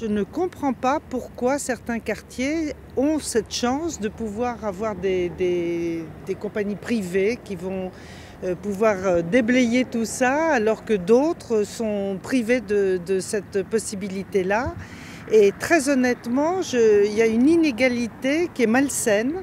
Je ne comprends pas pourquoi certains quartiers ont cette chance de pouvoir avoir des compagnies privées qui vont pouvoir déblayer tout ça, alors que d'autres sont privés de cette possibilité-là. Et très honnêtement, il y a une inégalité qui est malsaine.